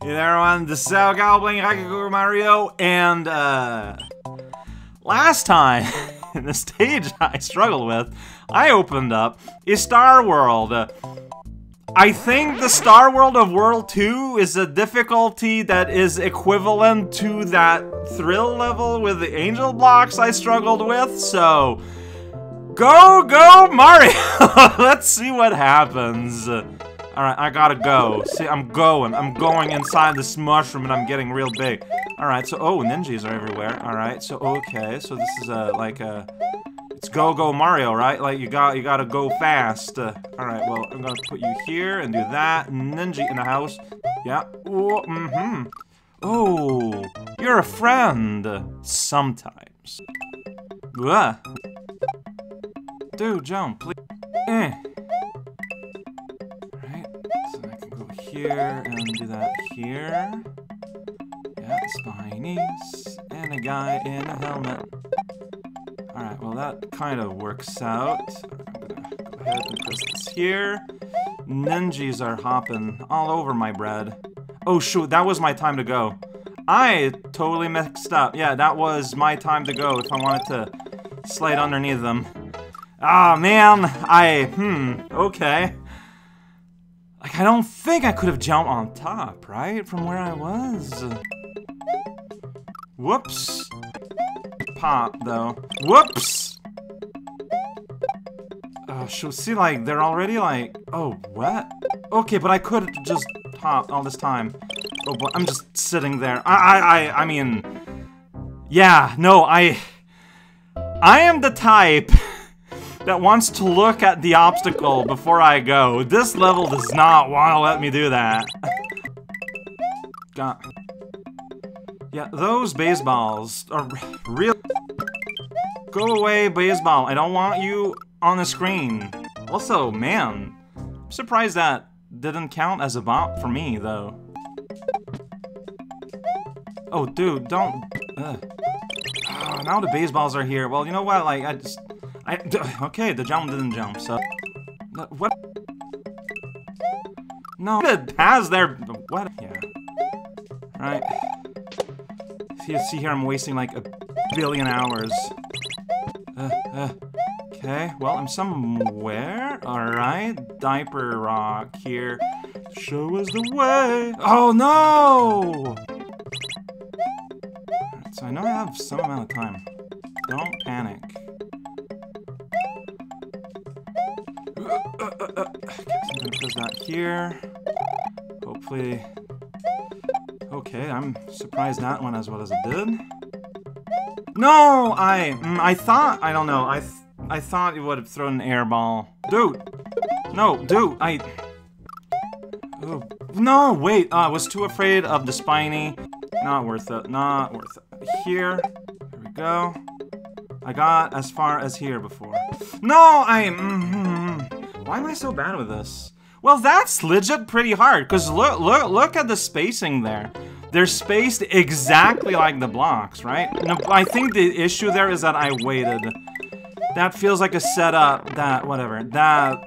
Hey there everyone, this is Al playing Go Go Mario, and last time in the stage I struggled with, I opened up is Star World. I think the Star World of World 2 is a difficulty that is equivalent to that thrill level with the angel blocks I struggled with, so Go Go Mario! Let's see what happens. Alright, I gotta go. See, I'm going inside this mushroom and I'm getting real big. Alright, so, oh, ninjas are everywhere. Alright, so, okay, so this is it's Go Go Mario, right? Like, you gotta go fast. Alright, well, I'm gonna put you here and do that. Ninja in the house. Yeah. Oh, mm-hmm. Oh, you're a friend. Sometimes. Ugh. Dude, jump, please. Here and do that here. Yeah, spinies. And a guy in a helmet. Alright, well that kind of works out. I'm gonna go ahead and press this here. Ninjis are hopping all over my bread. Oh shoot, that was my time to go. I totally mixed up. Yeah, that was my time to go if I wanted to slide underneath them. Ah, man. Okay. Like, I don't think I could have jumped on top, right? From where I was. Whoops. Pop, though. Whoops! Oh, shoot. See, like, they're already, like... Oh, what? Okay, but I could just pop all this time. Oh, boy. I'm just sitting there. I mean... Yeah, no, I am the type... that wants to look at the obstacle before I go. This level does not want to let me do that. God. Yeah, those baseballs are real. Go away, baseball. I don't want you on the screen. Also, man, I'm surprised that didn't count as a bop for me, though. Oh, dude, don't. Oh, now the baseballs are here. Well, you know what? Like, okay, the jump didn't jump, so... What? No, it has their... What? Yeah. Right. See here, I'm wasting like a billion hours. Okay, well, I'm somewhere. Alright, diaper rock here. Show us the way! Oh, no! Right, so I know I have some amount of time. Don't panic. I'm gonna press that here. Hopefully. Okay, I'm surprised that went as well as it did. No, I thought. I don't know. I thought it would have thrown an airball. Dude. No, dude. Oh, no, wait. I was too afraid of the spiny. Not worth it. Not worth it. Here. There we go. I got as far as here before. No, why am I so bad with this? Well, that's legit pretty hard, because look at the spacing there. They're spaced exactly like the blocks, right? No, I think the issue there is that I waited. That feels like a setup that, whatever, that,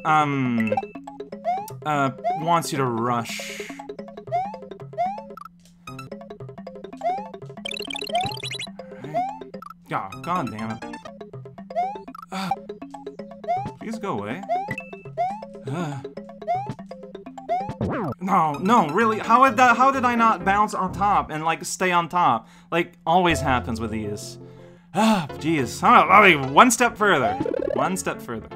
wants you to rush. Alright. Oh, god damn it. Please go away. No, no, really, how did I not bounce on top and, like, stay on top? Like, always happens with these. Ah, jeez. I'll be one step further. One step further.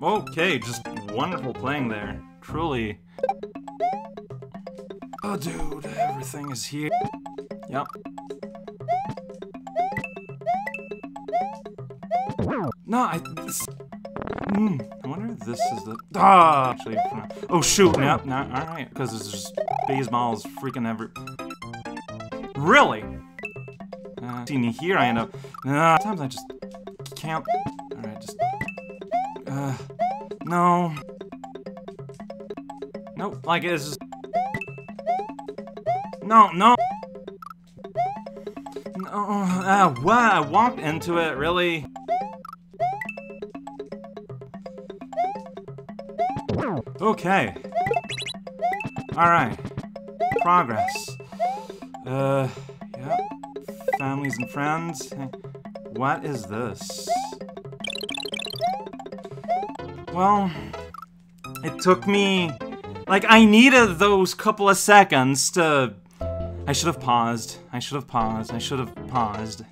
Okay, just wonderful playing there. Truly. Oh, dude, everything is here. Yep. No, I wonder if this is the... Ah, actually, oh shoot, yep, no, alright, because there's just baseballs freaking every... Really? See me here, I end up... Sometimes I just can't... Alright, just... No. Nope, like, it's just... No, no! No, what? I walked into it, really? Okay. Alright. Progress. Yeah. Families and friends. What is this? Well, it took me... Like, I needed those couple of seconds to... I should have paused. I should have paused. I should have paused.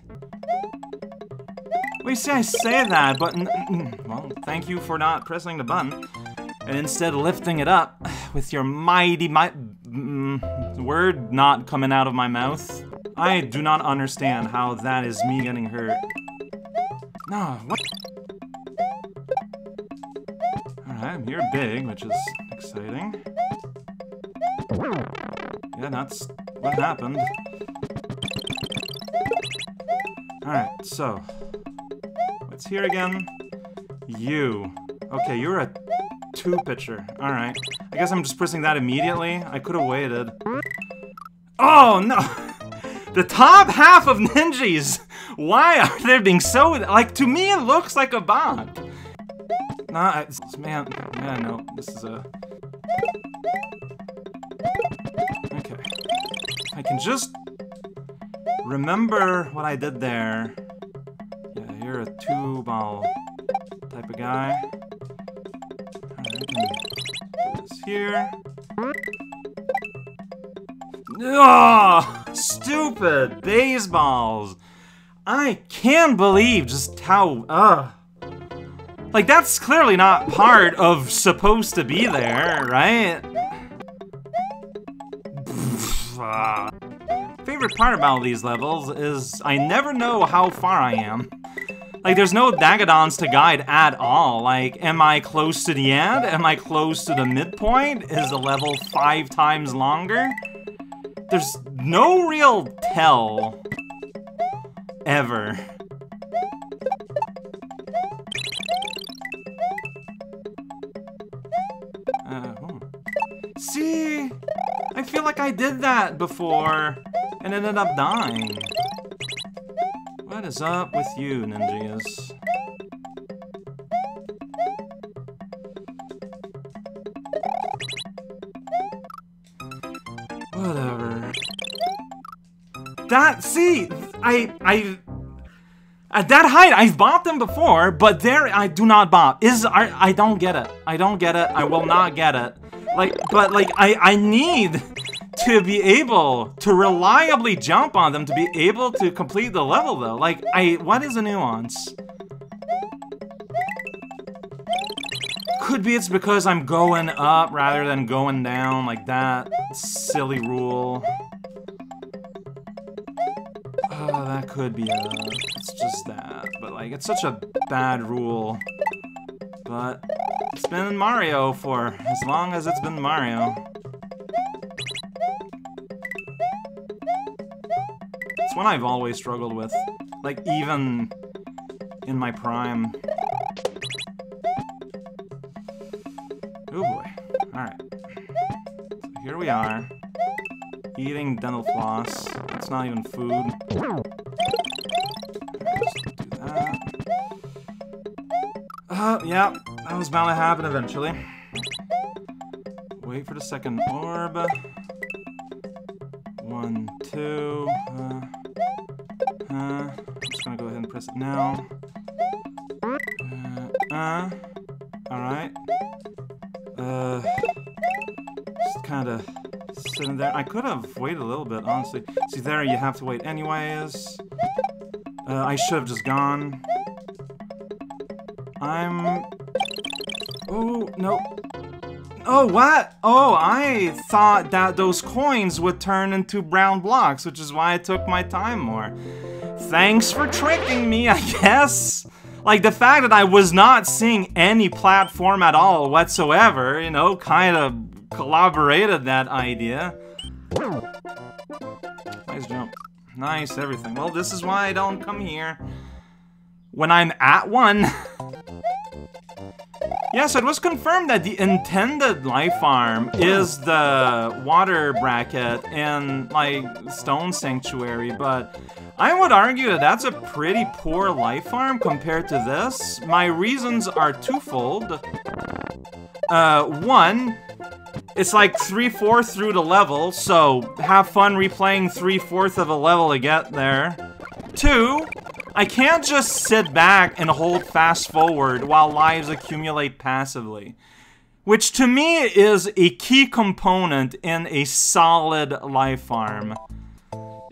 Well, you see, I say that, but... Well, thank you for not pressing the button. And instead lifting it up with your mighty... word not coming out of my mouth. I do not understand how that is me getting hurt. No, what? Alright, you're big, which is exciting. Yeah, that's what happened. Alright, so... What's here again? You. Okay, you're a two pitcher. Alright. I guess I'm just pressing that immediately. I could have waited. Oh, no! The top half of Ninjis! Why are they being so... Like, to me, it looks like a bot. Nah, it's, man... Yeah, no, this is a... Okay. I can just... remember what I did there. Yeah, you're a two-ball type of guy. Alright, do this here. Oh, stupid baseballs! I can't believe just how... Like, that's clearly not part of supposed to be there, right? Favorite part about these levels is I never know how far I am. Like, there's no Dagadons to guide at all. Like, am I close to the end? Am I close to the midpoint? Is the level 5 times longer? There's no real tell. Ever. See? I feel like I did that before and ended up dying. What is up with you, Ninjas? Whatever. That, see, I at that height, I've bopped them before, but there I do not bop. I don't get it. I don't get it. I will not get it. Like, but, like, I need to be able to reliably jump on them to be able to complete the level, though. Like, what is the nuance? Could be it's because I'm going up rather than going down, like that silly rule. Oh, that could be it. It's just that. But, like, it's such a bad rule. But... it's been Mario for as long as it's been Mario. It's one I've always struggled with. Like, even in my prime. Oh boy. Alright. So here we are. Eating dental floss. It's not even food. Just do that. Yeah. That was bound to happen eventually. Wait for the second orb. 1, 2. I'm just gonna go ahead and press it now. Alright. Just kinda sitting there. I could have waited a little bit, honestly. See, there you have to wait anyways. I should have just gone. Oh, no. Oh, what? Oh, I thought that those coins would turn into brown blocks, which is why I took my time more. Thanks for tricking me, I guess. Like, the fact that I was not seeing any platform at all whatsoever, you know, kind of corroborated that idea. Nice jump. Nice everything. Well, this is why I don't come here when I'm at one. Yeah, so it was confirmed that the intended life farm is the water bracket and, like, stone sanctuary, but I would argue that that's a pretty poor life farm compared to this. My reasons are twofold. One, It's like 3/4 through the level, so have fun replaying 3/4 of a level to get there. 2, I can't just sit back and hold fast forward while lives accumulate passively, which to me is a key component in a solid life farm.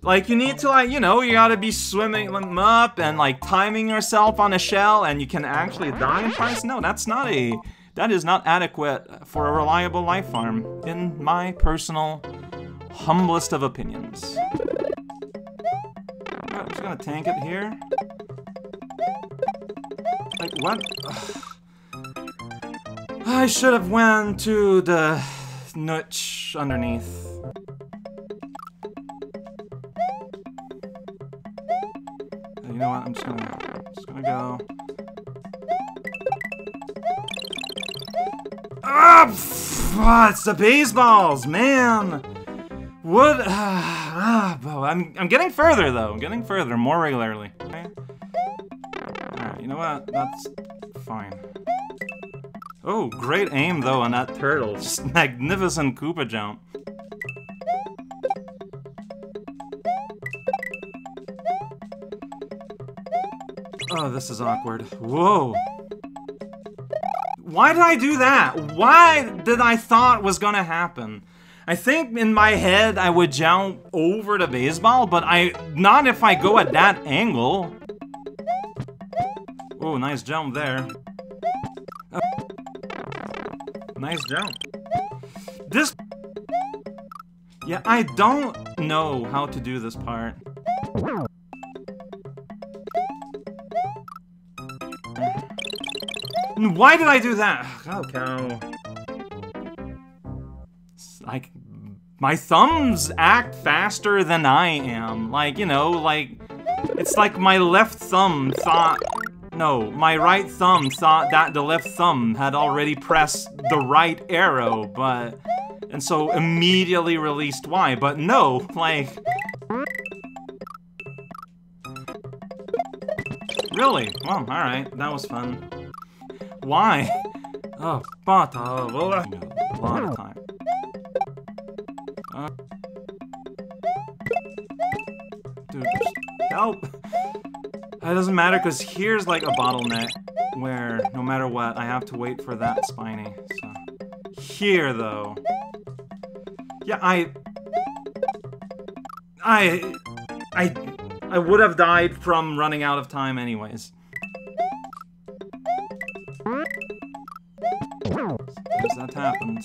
Like, you need to, like, you know, you gotta be swimming them up and, like, timing yourself on a shell, and you can actually die in price? No, that's not a... that is not adequate for a reliable life farm, in my personal, humblest of opinions. I'm just gonna tank it here. Like, what? Ugh. I should have went to the notch underneath. You know what, I'm just gonna go. Ah, it's the baseballs, man! What? I'm getting further, though. I'm getting further, more regularly. Okay. Alright, you know what, that's fine. Oh, great aim, though, on that turtle. Just magnificent Koopa jump. Oh, this is awkward. Whoa. Why did I do that? Why did I thought was gonna happen? I think in my head I would jump over the baseball, but not if I go at that angle. Oh, nice jump there. Oh. Nice jump. This... yeah, I don't know how to do this part. Why did I do that? Oh, cow. It's like, my thumbs act faster than I am. Like, you know, like, it's like my left thumb thought, no, my right thumb thought that the left thumb had already pressed the right arrow, but, and so immediately released Y, but no, like, really? Well, alright, that was fun. Why? Oh, but a lot of time. Dude, help! That doesn't matter, because here's like a bottleneck where, no matter what, I have to wait for that spiny, so... here, though... yeah, I would have died from running out of time anyways. That happens.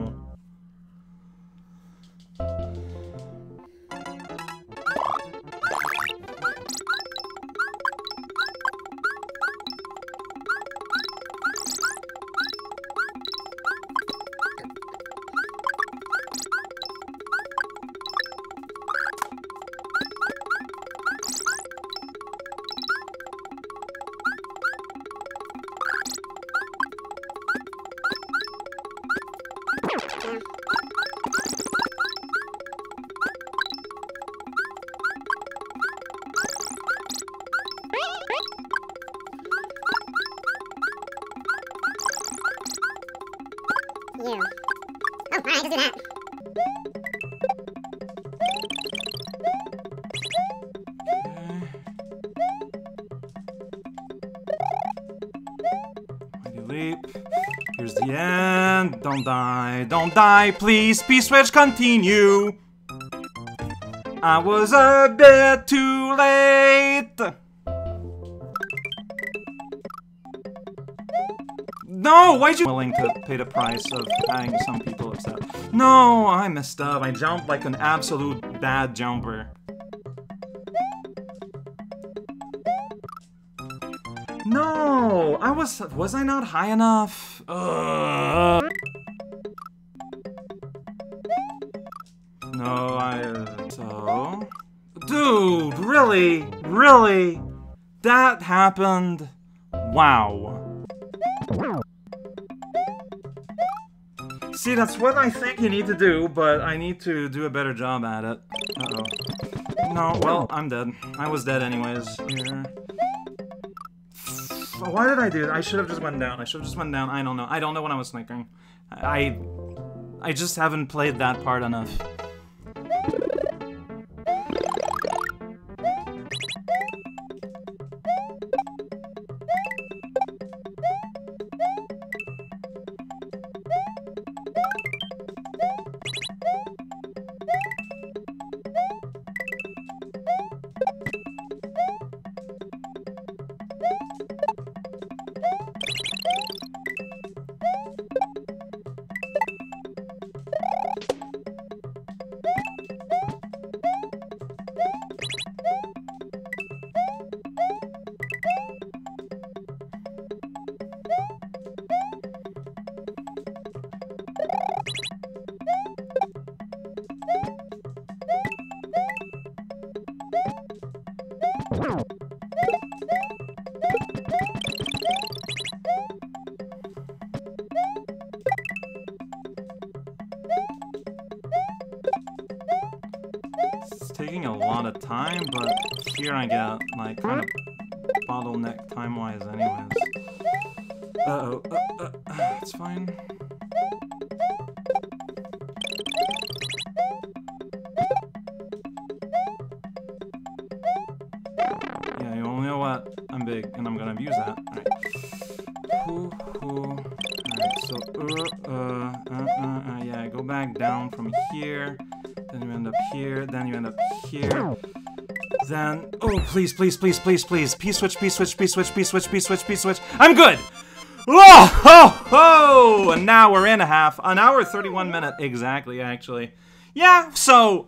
Here's the end. Don't die, please. P-Switch, continue. I was a bit too late. No, why'd you? Willing to pay the price of having some people upset. No, I messed up. I jumped like an absolute bad jumper. No, I was I not high enough? Ugh. No, so... dude, really? Really? That happened? Wow. See, that's what I think you need to do, but I need to do a better job at it. Uh-oh. No, well, I'm dead. I was dead anyways. Here. Why did I do that? I should have just went down. I should have just went down. I don't know. I don't know when I was snickering. I just haven't played that part enough. Here I get like kind of bottleneck time-wise, anyways. Uh-oh. It's fine. Yeah, you only know what? I'm big, and I'm gonna abuse that. All right. Alright, so yeah, go back down from here. Then you end up here. Then you end up here. Then, oh, please, please, please, please, please. P-Switch, P-Switch, P-Switch, P-Switch, P-Switch, P-Switch. I'm good! Whoa! Ho! Ho! An hour and a half. An hour, 31 minutes. Exactly, actually. Yeah, so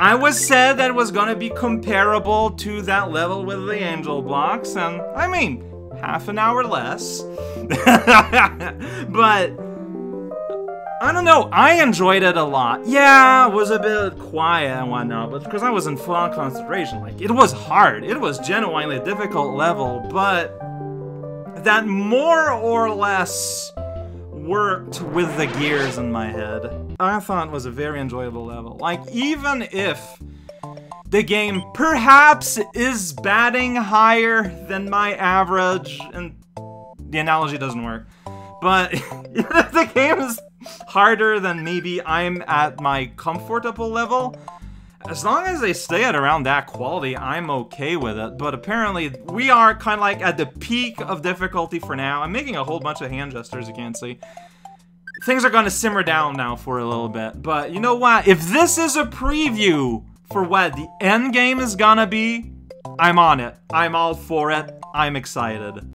I was said that it was gonna be comparable to that level with the angel blocks, and I mean, half an hour less. But I don't know, I enjoyed it a lot. Yeah, it was a bit quiet and whatnot, but because I was in full concentration, like, it was hard. It was genuinely a difficult level, but that more or less worked with the gears in my head. I thought it was a very enjoyable level. Like, even if the game perhaps is batting higher than my average, and the analogy doesn't work, but the game is harder than maybe I'm at my comfortable level. As long as they stay at around that quality, I'm okay with it. But apparently, we are kind of like at the peak of difficulty for now. I'm making a whole bunch of hand gestures, you can't see. Things are going to simmer down now for a little bit. But you know what? If this is a preview for what the end game is going to be, I'm on it. I'm all for it. I'm excited.